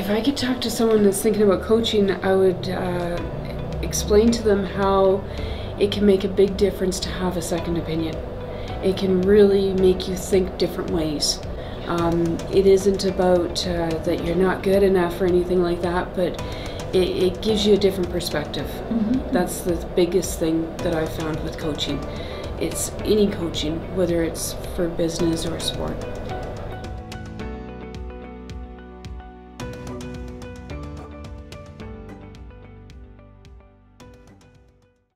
If I could talk to someone that's thinking about coaching, I would explain to them how it can make a big difference to have a second opinion. It can really make you think different ways. It isn't about that you're not good enough or anything like that, but it gives you a different perspective. Mm-hmm. That's the biggest thing that I've found with coaching. It's any coaching, whether it's for business or sport.